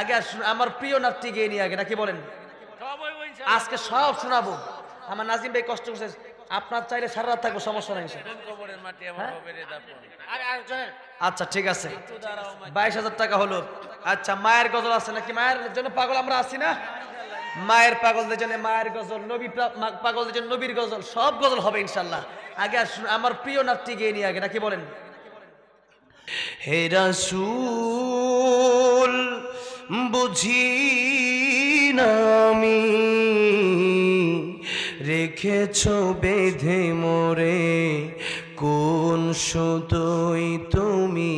আগে আমার প্রিয় নাতি গিয়ে নিয়ে আগে নাকি বলেন আজকে সব শোনাবো। আমার নাজিম ভাই কষ্ট করছে, আপনার চাইলে সারা রাত থাকবো, সমস্যা নাই। আচ্ছা ঠিক আছে, 22,000 টাকা হলো। আচ্ছা মায়ের গজল আছে নাকি? মায়ের জন্য পাগল আমরা আছি না? মায়ের পাগলদের জন্য মায়ের গজল, নবী পাগলদের জন্য নবীর গজল, সব গজল হবে ইনশাল্লাহ। আগে আমার প্রিয় নাতি গিয়ে নিয়ে আগে নাকি বলেন। হে রাসূল বুঝি না আমি রেখেছো বেঁধে মোরে কোন সুতোই তুমি,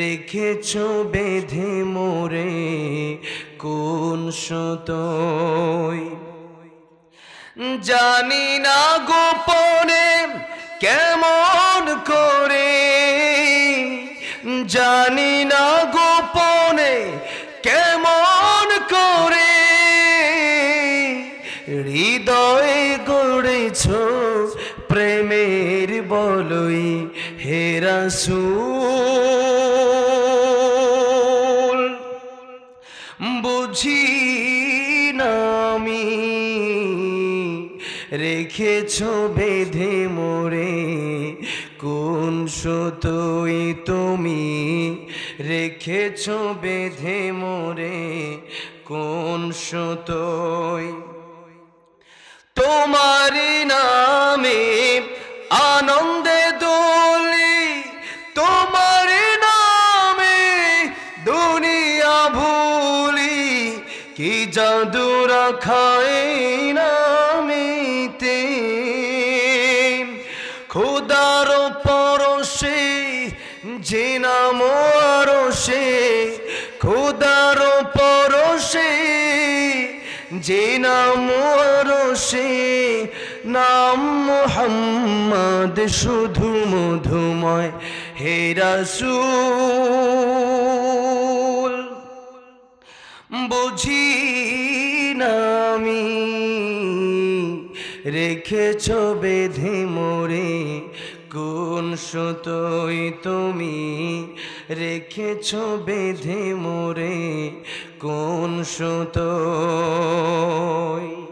রেখেছো বেঁধে মোরে কোন সুতোই। জানি না গোপনে কেমন করে, জানি না গোপনে কেমন করে হৃদয়ে গড়েছ প্রেমের বলই। হে রাসূল বুঝি না আমি রেখেছ বেঁধে মোরে কোন সুতোই তুমি, রেখেছ বেঁধে মোরে কোন সুতোই। তোমার নামে আনন্দে দোলে, তোমার নামে দুনিয়া ভুলি, কি জাদু রাখায় নামেতে খোদার পরশে, যে নাম আরশে, খোদার পরশে যে নাম আরশে, নাম মুহাম্মদ শুধু মধুময়। হে রাসূল বুঝি না আমি রেখেছ বেঁধে মোরে কোন সুতোই তুমি, রেখেছ বেঁধে মোরে কোন সুতোই।